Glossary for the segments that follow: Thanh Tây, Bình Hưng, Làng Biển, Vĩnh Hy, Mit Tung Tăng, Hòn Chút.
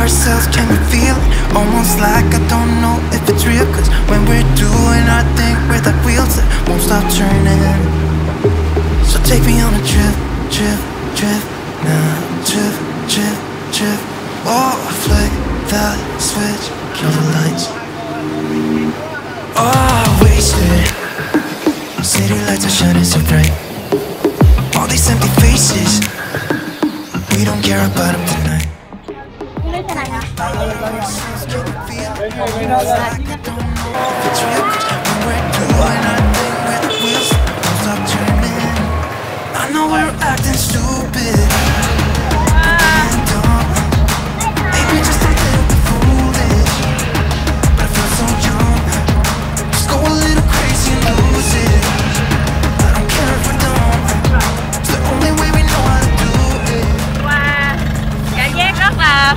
ourselves, can you feel it? Almost like I don't know if it's real, cause when we're doing our thing, we're like wheels that won't stop turning. So take me on a trip, trip, trip, now trip, trip, trip. Oh, flick that switch, kill the lights. Oh, wasted. City lights are shining so bright. All these empty faces, we don't care about them tonight. I know we're acting stupid.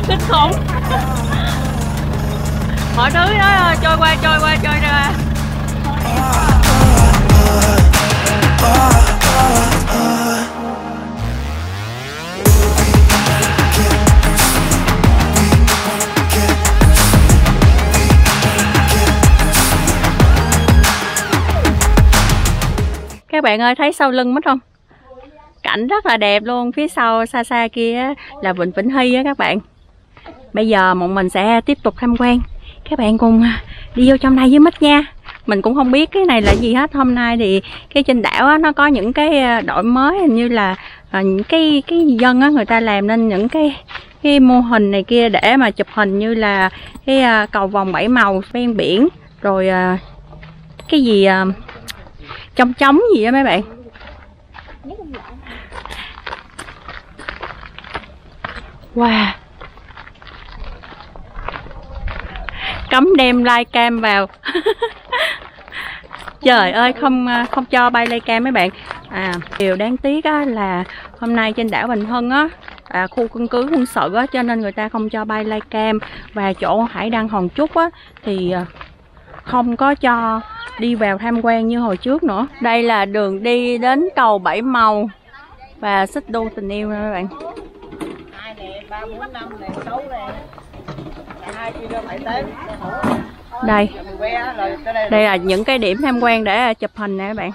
Kinh khủng. Mọi thứ đó trôi qua trôi qua trôi ra. Các bạn ơi, thấy sau lưng mất không? Cảnh rất là đẹp luôn. Phía sau xa xa kia là vịnh Vĩnh Hy á các bạn. Bây giờ bọn mình sẽ tiếp tục tham quan. Các bạn cùng đi vô trong đây với Mít nha. Mình cũng không biết cái này là gì hết. Hôm nay thì cái trên đảo á, nó có những cái đổi mới, hình như là những cái dân á, người ta làm nên những cái mô hình này kia để mà chụp hình, như là cái cầu vòng 7 màu ven biển, rồi cái gì trong trống gì á mấy bạn. Wow, cấm đem like cam vào. Trời ơi, không cho bay like cam mấy bạn. Điều đáng tiếc á, là hôm nay trên đảo Bình Hưng á, khu căn cứ quân sự á, cho nên người ta không cho bay like cam, và chỗ hải đăng Hòn Chút á thì không có cho đi vào tham quan như hồi trước nữa. Đây là đường đi đến cầu 7 màu và xích đu tình yêu nè các bạn. 2 nè, 3, 4, 5 nè, 6 nè. Đây, đây là những cái điểm tham quan để chụp hình nè các bạn.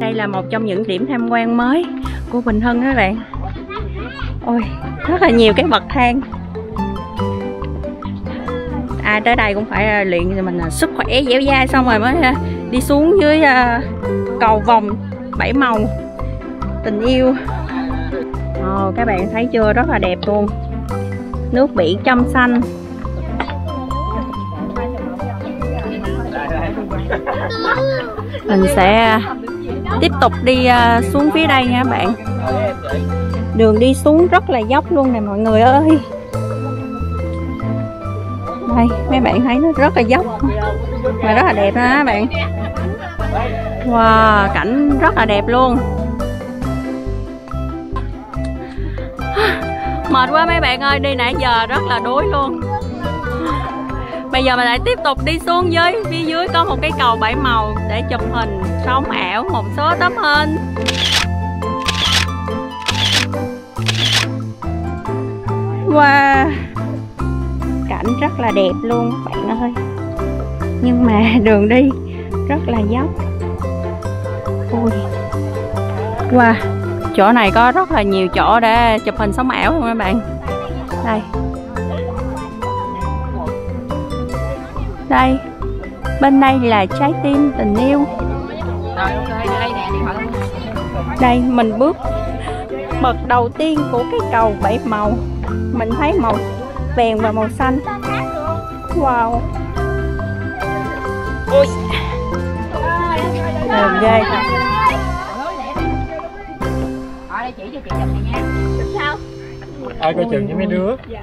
Đây là một trong những điểm tham quan mới của Bình Hưng các bạn. Ôi, rất là nhiều cái bậc thang. Ai tới đây cũng phải luyện cho mình là sức khỏe dẻo dai, xong rồi mới đi xuống dưới cầu vòng 7 màu tình yêu. Các bạn thấy chưa, rất là đẹp luôn. Nước biển trong xanh. Mình sẽ tiếp tục đi xuống phía đây nha các bạn. Đường đi xuống rất là dốc luôn nè mọi người ơi. Đây, mấy bạn thấy nó rất là dốc mà rất là đẹp ha các bạn. Wow, cảnh rất là đẹp luôn. Mệt quá mấy bạn ơi, đi nãy giờ rất là đuối luôn. Bây giờ mình lại tiếp tục đi xuống dưới. Phía dưới có một cái cầu 7 màu để chụp hình sống ảo một số tấm hình. Wow, cảnh rất là đẹp luôn các bạn ơi. Nhưng mà đường đi rất là dốc. Ui. Wow, chỗ này có rất là nhiều chỗ để chụp hình sống ảo luôn các bạn. Đây, đây, bên đây là trái tim tình yêu. Đây, mình bước bậc đầu tiên của cái cầu 7 màu. Mình thấy màu vàng và màu xanh. Wow, đẹp ghê. Chỉ cho chị chụp này nha. Sao? Ai coi chừng với mấy đứa. Dạ.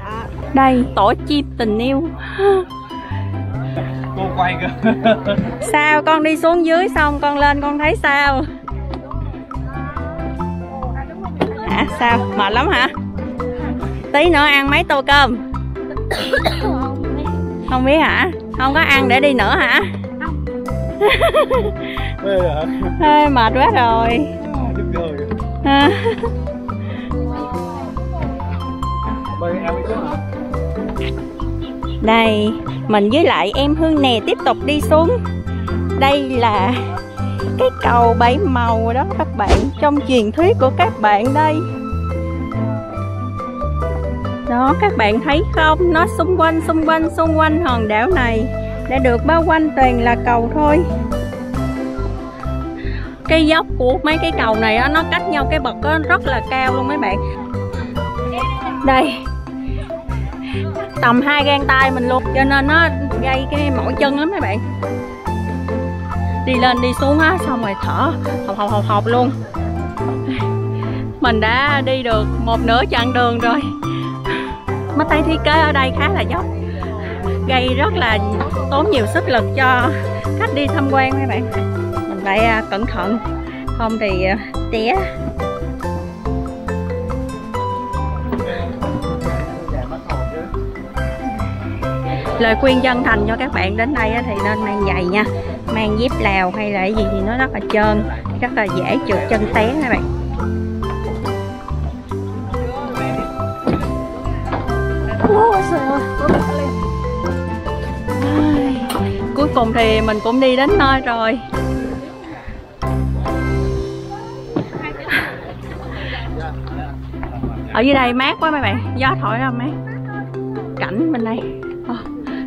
Đây, tổ chim tình yêu. Cô quay cơ. Sao con đi xuống dưới xong con lên con thấy sao? Hả? Sao? Mệt lắm hả? Tí nữa ăn mấy tô cơm? Không biết hả? Không có ăn để đi nữa hả? Không. Mệt quá rồi. Đây, mình với lại em Hương nè tiếp tục đi xuống. Đây là cái cầu bảy màu đó các bạn, trong truyền thuyết của các bạn đây. Đó, các bạn thấy không? Nó xung quanh hòn đảo này đã được bao quanh toàn là cầu thôi. Cái dốc của mấy cái cầu này đó, nó cách nhau cái bậc đó, rất là cao luôn mấy bạn. Đây, tầm 2 gang tay mình luôn, cho nên nó gây cái mỏi chân lắm mấy bạn. Đi lên đi xuống á, xong rồi thở hộc luôn. Mình đã đi được một nửa chặng đường rồi. Mấy tay thiết kế ở đây khá là dốc, gây rất là tốn nhiều sức lực cho khách đi tham quan mấy bạn. Mình phải cẩn thận, không thì té. Lời khuyên chân thành cho các bạn đến đây thì nên mang giày nha, mang dép Lào hay là gì thì nó rất là trơn, rất là dễ trượt chân té các bạn. Cuối cùng thì mình cũng đi đến nơi rồi. Ở dưới đây mát quá mấy bạn, gió thổi ra mát. Cảnh bên đây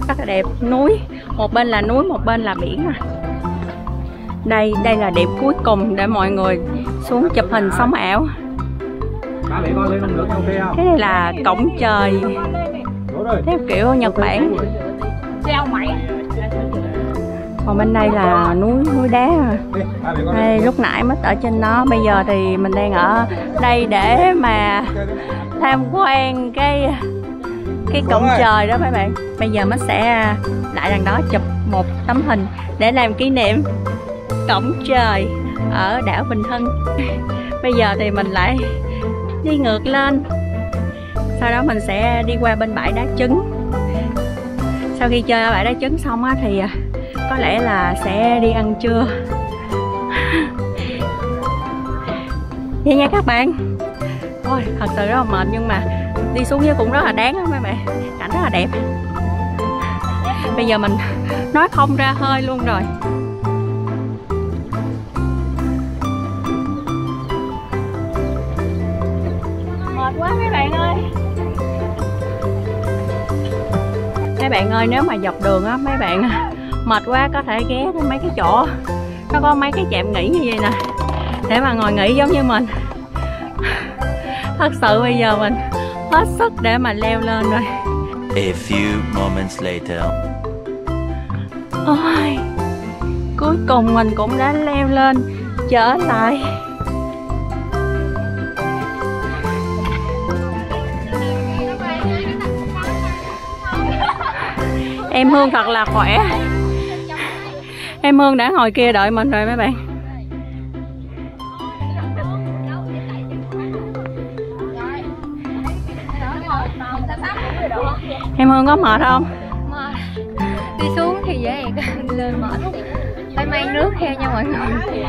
rất là đẹp, núi, một bên là núi, một bên là biển à. Đây là điểm cuối cùng để mọi người xuống chụp hình sống ảo. Cái này là cổng trời theo kiểu Nhật Bản. Còn bên đây là núi đá. Đây, lúc nãy mất ở trên đó, bây giờ thì mình đang ở đây để mà tham quan cái cổng trời đó mấy bạn. Bây giờ mình sẽ lại đằng đó chụp một tấm hình để làm kỷ niệm cổng trời ở đảo Bình Hưng. Bây giờ thì mình lại đi ngược lên, sau đó mình sẽ đi qua bên bãi đá trứng. Sau khi chơi ở bãi đá trứng xong á thì có lẽ là sẽ đi ăn trưa. Vậy nha các bạn. Ôi, thật sự rất là mệt nhưng mà đi xuống dưới cũng rất là đáng đó mấy bạn, cảnh rất là đẹp. Bây giờ mình nói không ra hơi luôn rồi. Mệt quá mấy bạn ơi. Mấy bạn ơi, nếu mà dọc đường á mấy bạn mệt quá có thể ghé đến mấy cái chỗ nó có mấy cái trạm nghỉ như vậy nè để mà ngồi nghỉ giống như mình. Thật sự bây giờ mình hết sức để mà leo lên rồi. A few moments later. Ôi, cuối cùng mình cũng đã leo lên trở lại. Em Hương thật là khỏe. Em Hương đã ngồi kia đợi mình rồi mấy bạn. Em Hương có mệt không? Mệt. Đi xuống thì dễ lên mệt. Phải mang nước theo nha mọi người.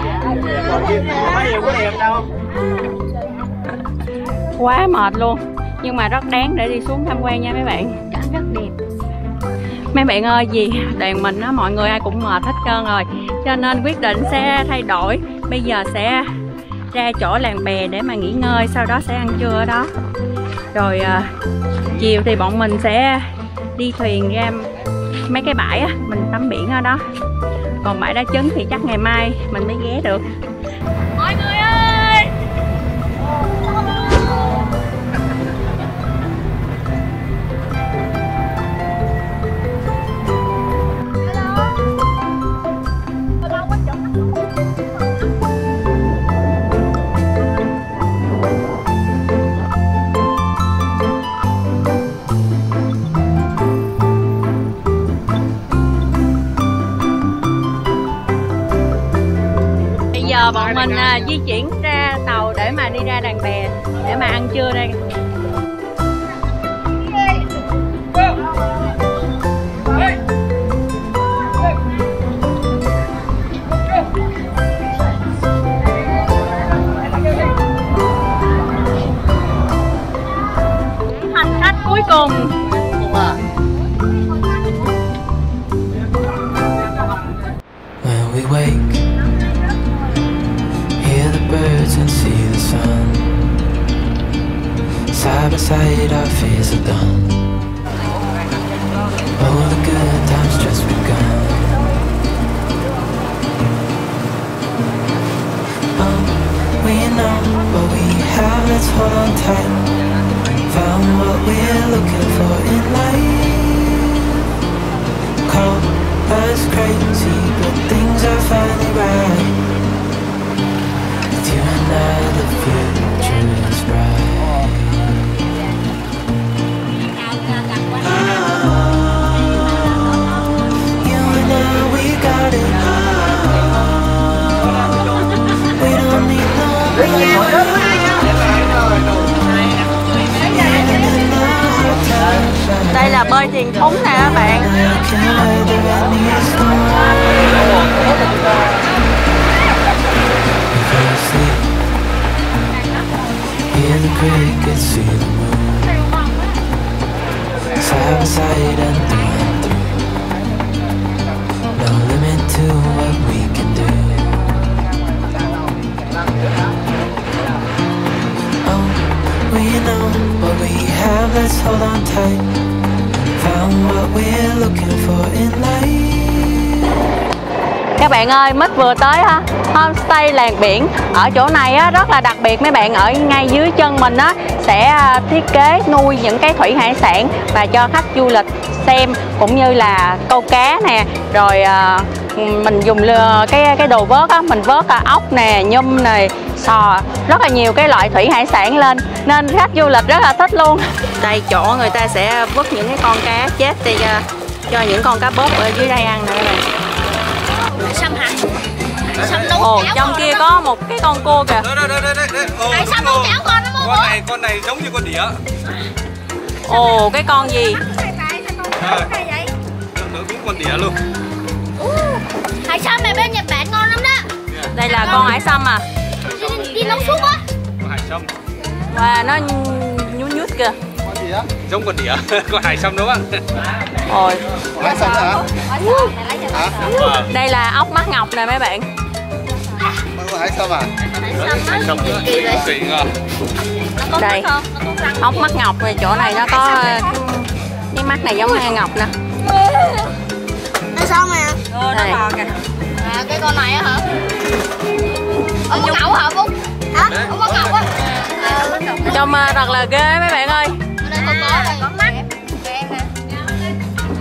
Quá mệt luôn, nhưng mà rất đáng để đi xuống tham quan nha mấy bạn. Cảnh rất đẹp. Mấy bạn ơi, vì đoàn mình á, mọi người ai cũng mệt hết trơn rồi, cho nên quyết định sẽ thay đổi. Bây giờ sẽ ra chỗ làng bè để mà nghỉ ngơi, sau đó sẽ ăn trưa ở đó. Rồi chiều thì bọn mình sẽ đi thuyền ra mấy cái bãi á, mình tắm biển ở đó. Còn bãi đá trứng thì chắc ngày mai mình mới ghé được. Mọi người ơi! Bọn mình di chuyển ra tàu để mà đi ra đàn bè để mà ăn trưa đây. sun. Side by side our fears are done. All the good times just begun. Oh, we know what we have, let's hold on tight. Found what we're looking for in life. Call us crazy, but things are finally right. With you and I, the future is bright. Đây là bơi truyền thống nè các bạn. Let's hold on tight. Found what we're looking for in life. Các bạn ơi, Mít vừa tới homestay Làng Biển. Ở chỗ này á, rất là đặc biệt mấy bạn. Ở ngay dưới chân mình á, sẽ thiết kế nuôi những cái thủy hải sản và cho khách du lịch xem, cũng như là câu cá nè. Rồi mình dùng cái đồ vớt á, mình vớt ốc nè, nhum nè, sò, rất là nhiều cái loại thủy hải sản lên, nên khách du lịch rất là thích luôn. Đây chỗ người ta sẽ vứt những cái con cá chết đi cho những con cá bớp ở dưới đây ăn nè các bạn. Sâm hả? Sâm nấu cháo. Ồ, trong kia đó. Có một cái con cua kìa. Đây sâm nấu cháo con nó mua. Con này giống như con đĩa. Ồ, cái con gì? Nó cũng con đĩa luôn. Hải sâm này bên Nhật Bản ngon lắm đó. Đây là con hải sâm à? Đi nấu súp á. Con hải sâm. Và nó nhút nhút kìa. Con gì á? Giống con đĩa, con hải sâm đúng không? Ôi. Hải sâm hả? Đây là ốc mắt ngọc nè mấy bạn. Con hải sâm à? Hải sâm kỳ vậy. Đây. Ốc mắt ngọc thì chỗ này nó có cái mắt này giống hang ngọc nè. Đây sao mà? Đây. À, cái con này á hả? Ông có ngậu hả Phúc? Hả? Ông có ngậu á. Trông thật là ghê mấy bạn ơi. Đây con có đây. Có mắt. Kìa em nè.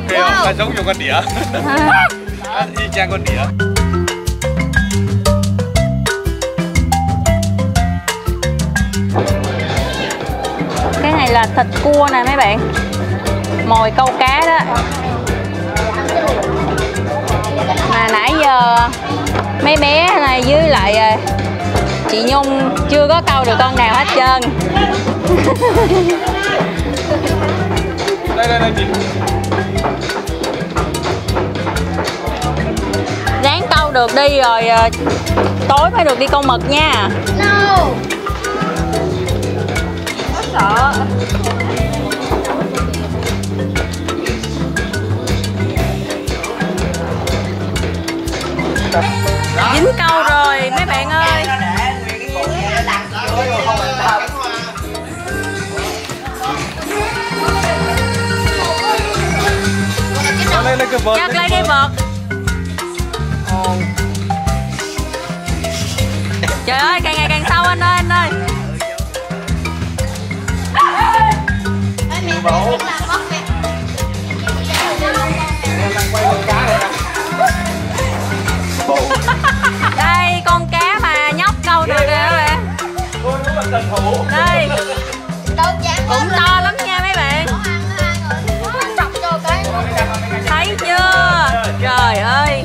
Kìa nó giống như con đĩa. Y chang con đĩa. Cái này là thịt cua nè mấy bạn. Mồi câu cá đó. Mà nãy giờ mấy bé này dưới lại chị Nhung chưa có câu được con nào hết trơn. Đây đây đây chị. Ráng câu được đi rồi tối mới được đi câu mực nha. No. Sợ. Dính câu rồi mấy bạn ơi. Chắc lấy cái vợt. Trời ơi, càng ngày càng sâu anh ơi, anh ơi. Đây con cá mà nhóc câu được nè các bạn. Đây cũng to lắm nha mấy bạn. Thấy chưa? Trời ơi.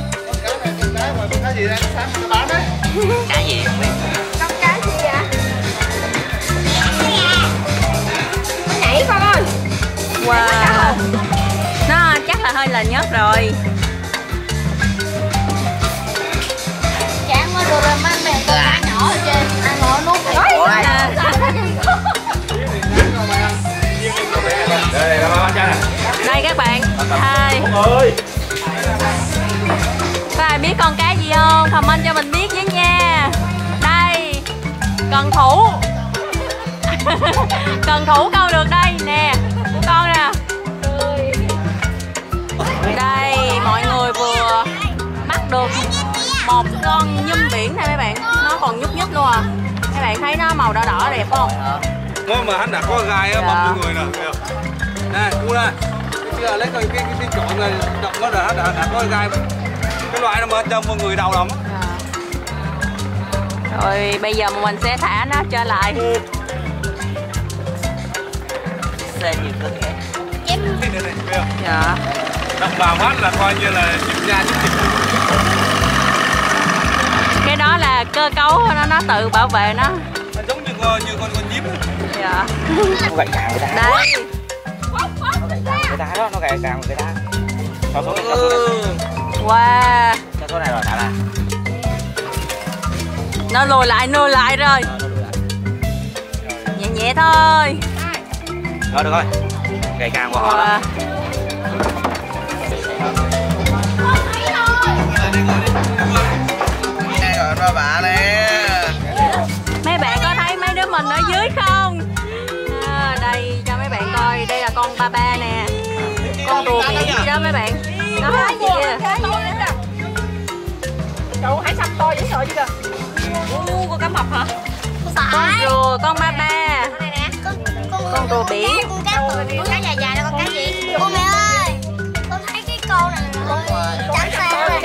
Cá gì đây? Cá gì? Con cá gì vậy? Nó nhảy con ơi. Wow. Nó chắc là hơi là nhớt rồi. Đây các bạn, hai. Có ai biết con cá gì không? Comment cho mình biết với nha. Đây, Cần thủ. Cần thủ câu được đây nè, của con nè. Đây mọi người vừa bắt được một con nhum biển này mấy bạn, nó còn nhúc nhích luôn à. Mấy bạn thấy nó màu đỏ đỏ đẹp không? Thôi mà hắn đã có gai á, bọc mọi người nè. Nè, cu nè. Chưa lấy cái tinh trộn này đọc nó đã có gai. Cái loại nó mà trong mọi người đầu lắm. Rồi bây giờ mình sẽ thả nó trở lại. Xe nhiều cơ kìa. Dạ. Đọc vào mắt là coi như là chụp ra chụp. Cái đó là cơ cấu nó tự bảo vệ nó. Nó giống như con nhím. Dạ. Nó gãy càng người ta. Đây. Nó gãy càng người ta. Cho số này, cho số này. Wow. Cho số này rồi thả ra. Nó lùi lại rồi. Nhẹ nhẹ thôi. Rồi được rồi. Gãy càng của họ đó. Mấy bạn có thấy mấy đứa mình ở dưới không? À, đây cho mấy bạn coi, đây là con ba ba nè, con ruột gì đó mấy bạn. Nó hết kìa. Trời ơi, hãy xăm to dữ sợ chứ kìa. Con cá mập hả? Con rùa, con ba ba. Con rùa biển. Con cá tụ, con cá dài dài là con cá gì? Ôi mẹ ơi, con thấy cái câu này trắng sao.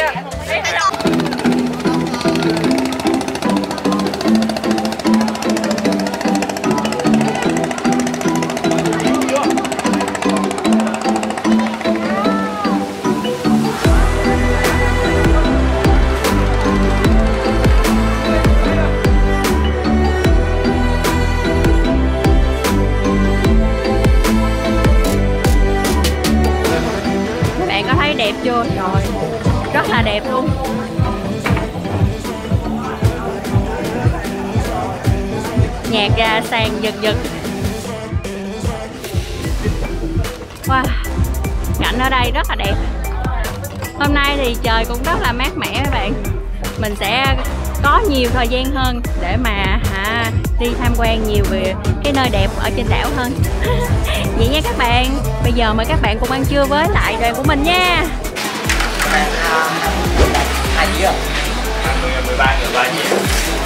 Đẹp chưa? Rồi, rất là đẹp luôn. Nhạc ra sàn giật giật. Wow, cảnh ở đây rất là đẹp. Hôm nay thì trời cũng rất là mát mẻ các bạn. Mình sẽ có nhiều thời gian hơn để mà đi tham quan nhiều về cái nơi đẹp ở trên đảo hơn. Vậy nha các bạn, bây giờ mời các bạn cùng ăn trưa với lại đoàn của mình nha. Các bạn ai dĩa không? 13 dĩa.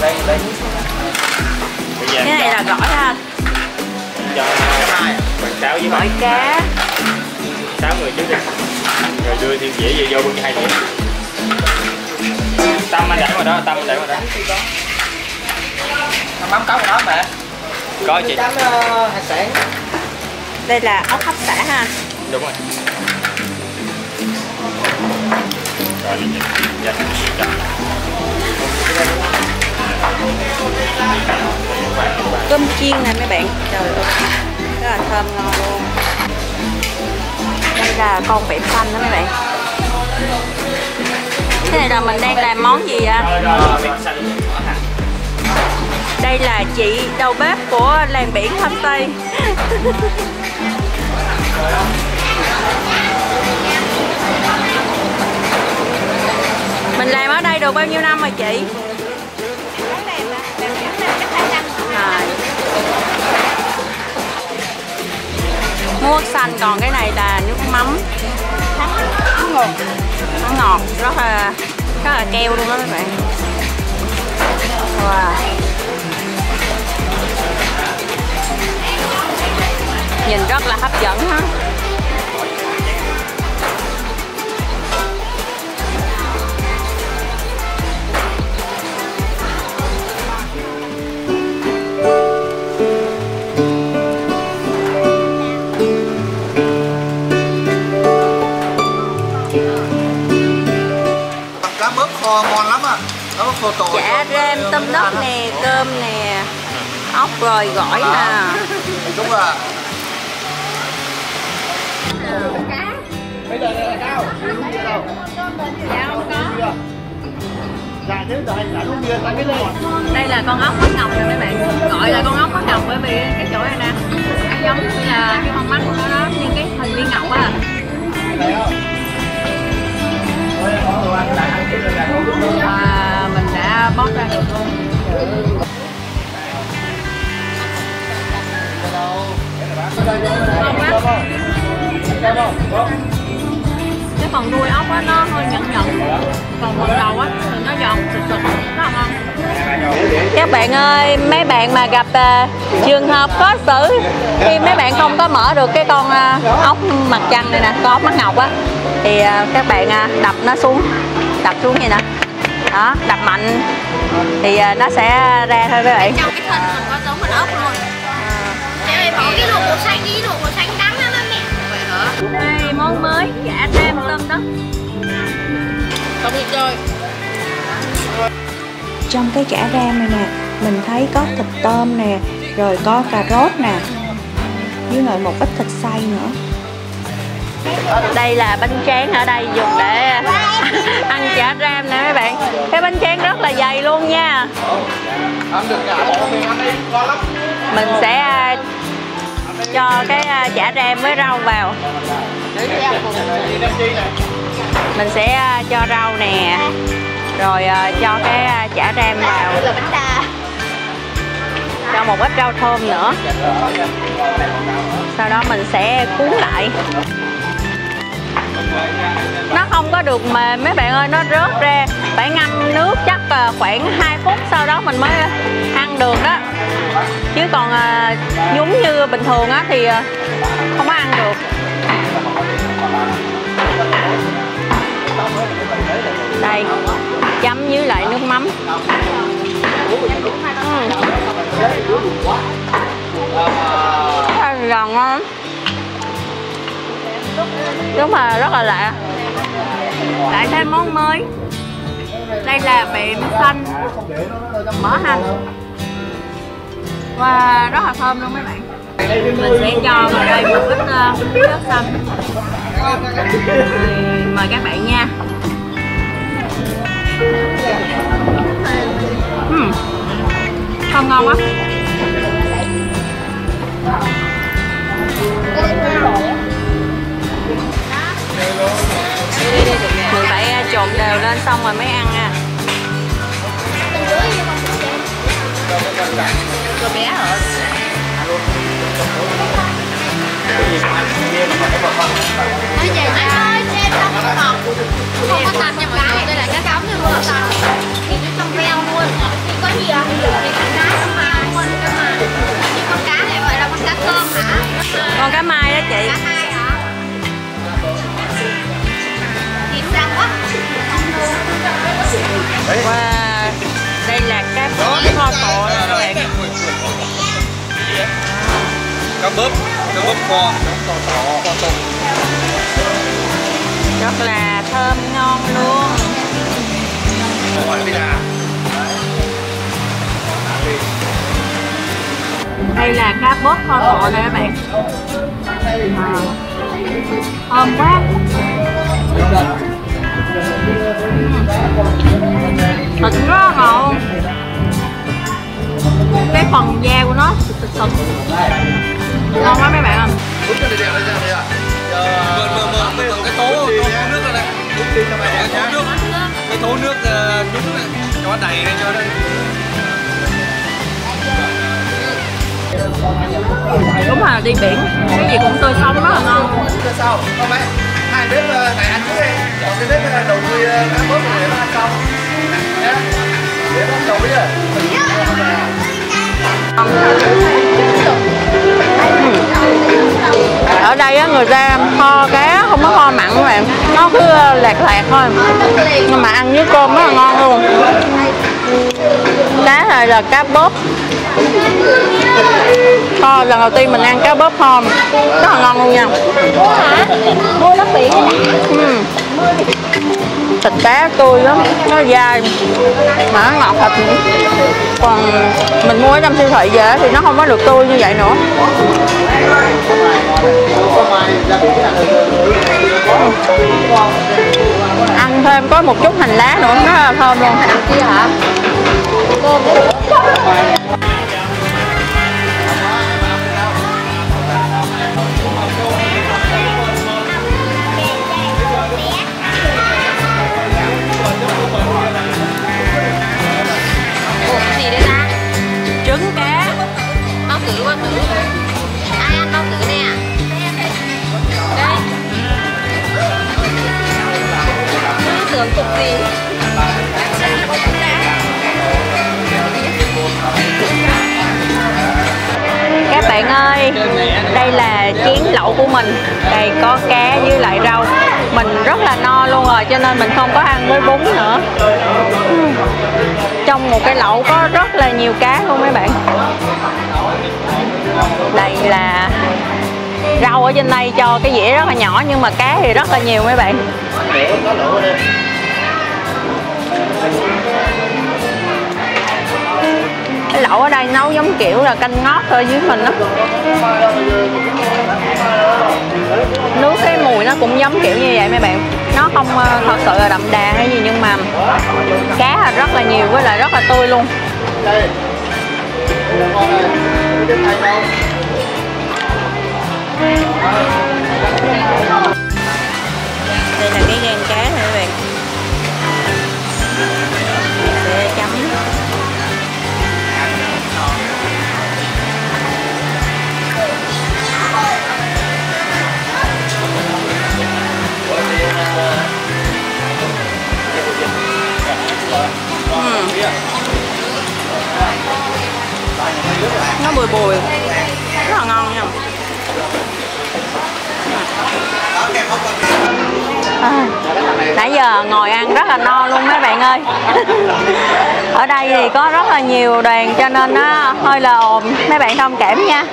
Đây. Cái này là gỏi ha. Cho cá với gỏi cá. 6 người trước đi. Rồi đưa thêm dĩa về vô luôn cho 2 dĩa. Tâm anh để vào đó, Tâm để vào đó. Mắm có đó mẹ. Có chị. Chấm hải sản. Đây là ốc hấp xả ha. Đúng rồi. Rồi cơm chiên này mấy bạn. Trời ơi. Rất là thơm ngon luôn. Đây là con vẹt xanh đó mấy bạn. Cái này là mình đang làm món gì vậy? Đây là chị đầu bếp của làng biển Thanh Tây. Mình làm ở đây được bao nhiêu năm rồi chị? À. Muối xanh, còn cái này là nước mắm. Nó ngọt, rất là keo luôn đó các bạn. Wow. Nhìn rất là hấp dẫn ha. Cá bớp kho ngon lắm à. Cá bớp kho tỏi. Chả rem, tôm đất nè, cơm nè, ốc rồi gỏi nè. Đúng rồi. Bây giờ là cao. Đây là con ốc mắt ngọc nè mấy bạn. Gọi là con ốc mắt ngọc bởi vì cái chỗ này nè, nó giống như là cái con mắt của nó đó, nhưng cái hình viên ngọc á. Và mình đã bóc ra được luôn. Cái phần đuôi ốc á nó hơi nhẫn nhẫn, còn phần đầu á thì nó giòn sực sực, rất là ngon. Các bạn ơi, mấy bạn mà gặp trường hợp khó xử khi mấy bạn không có mở được cái con ốc mặt trăng này nè, con ốc mắt ngọc á, thì các bạn đập nó xuống, đập xuống vậy nè, đó, đập mạnh thì nó sẽ ra thôi các bạn. Trong cái thân mình có giống mình ốc luôn. Để bỏ cái luộc màu xanh đi, luộc màu xanh đắng lắm á mẹ. Vậy hả? Đây món mới, dạ thêm tôm đó. Không đi chơi. Trong cái chả ram này nè, mình thấy có thịt tôm nè, rồi có cà rốt nè, với lại một ít thịt xay nữa. Đây là bánh tráng ở đây dùng để ăn chả ram nè mấy bạn. Cái bánh tráng rất là dày luôn nha. Mình sẽ cho cái chả ram với rau vào. Mình sẽ cho rau nè, rồi cho cái chả ram vào, cho một ít rau thơm nữa, sau đó mình sẽ cuốn lại. Nó không có được mềm mấy bạn ơi, nó rớt ra, phải ngâm nước chắc khoảng 2 phút sau đó mình mới ăn được đó, chứ còn nhúng như bình thường á thì không có ăn được. Đây, chấm với lại nước mắm. Giòn ngon, đúng là rất là lạ. Lại thêm món mới, đây là miệng xanh mỡ hành, và rất là thơm luôn mấy bạn. Mình sẽ cho vào đây một ít nước xanh. Mời các bạn nha. Không ngon quá. Mình phải trộn đều lên xong rồi mới ăn nha. Cô bé hả? Nói về ơi, xem không có ngọt, không có tầm nha mọi người. Đây là cá cống nha mọi người. Thì nó trong veo luôn. Thì có gì ạ? Thì con cá mai luôn, cá mai. Nhưng con cá này gọi là con cá cơm hả? Con cá mai đó chị. Cá mai hả? Thịt răng quá. Wow, đây là cá bớp kho tộ nè các bạn. Cá bớp kho, kho tộ, kho tùng. Rất là thơm ngon luôn. Đây là cá bớp kho tộ nè các bạn. Thơm quá. Thịt rất ngon. Cái phần da của nó thịt sực. Ngon quá mấy bạn ơi. Mượn cái tố nước ra đây. Cái tố nước đúng này, cho đầy ra cho đây. Đúng là đi biển, cái gì cũng tươi sống rất là ngon. Sao? Không ấy. Hai bếp này ăn trước đi. Còn cái bếp này đầu tươi cá bớp này để nó ăn xong. Nhá. Để nó đầu đi rồi. Ở đây á, người ta kho cá không có kho mặn các bạn, nó cứ lạt lạt thôi, nhưng mà ăn với cơm rất là ngon luôn. Cá này là cá bớp kho, lần đầu tiên mình ăn cá bớp kho rất là ngon luôn nha. Thịt cá tươi lắm, nó dai mà nó ngọt thịt nữa. Còn mình mua ở trong siêu thị về thì nó không có được tươi như vậy nữa. Ăn thêm có một chút hành lá nữa, nó rất là thơm luôn. Hành kia hả? Trứng cá, bao tử, ai ăn bao tử nè, đây. trang phục gì. Các bạn ơi, đây là chén lẩu của mình. Đây có cá với lại rau. Mình rất là no luôn rồi cho nên mình không có ăn với bún nữa. Trong một cái lẩu có rất là nhiều cá luôn mấy bạn. Đây là rau ở trên đây cho cái dĩa rất là nhỏ nhưng mà cá thì rất là nhiều mấy bạn. Cái lẩu ở đây nấu giống kiểu là canh ngót thôi dưới mình đó. Nước cái mùi nó cũng giống kiểu như vậy mấy bạn. Nó không thật sự là đậm đà hay gì nhưng mà cá là rất là nhiều với lại rất là tươi luôn. Đây là cái gan cá này các bạn. Mình sẽ chấm. Nó bùi bùi, rất là ngon nha. Nãy giờ ngồi ăn rất là no luôn mấy bạn ơi. Ở đây thì có rất là nhiều đoàn cho nên nó hơi là ồn, mấy bạn thông cảm nha.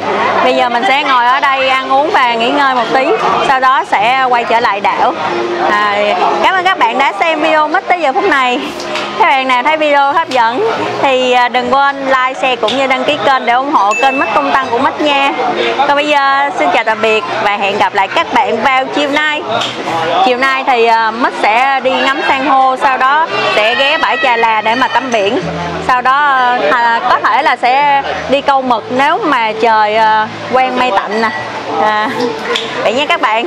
Bây giờ mình sẽ ngồi ở đây ăn uống và nghỉ ngơi một tí, sau đó sẽ quay trở lại đảo. Cảm ơn các bạn đã xem video mất tới giờ phút này. Các bạn nào thấy video hấp dẫn thì đừng quên like, share cũng như đăng ký kênh để ủng hộ kênh Mit Tung Tăng của Mit nha. Còn bây giờ xin chào tạm biệt và hẹn gặp lại các bạn vào chiều nay. Chiều nay thì Mit sẽ đi ngắm san hô, sau đó sẽ ghé bãi Chà Là để mà tắm biển. Sau đó có thể là sẽ đi câu mực nếu mà trời quen mây tạnh nè. Vậy nha các bạn.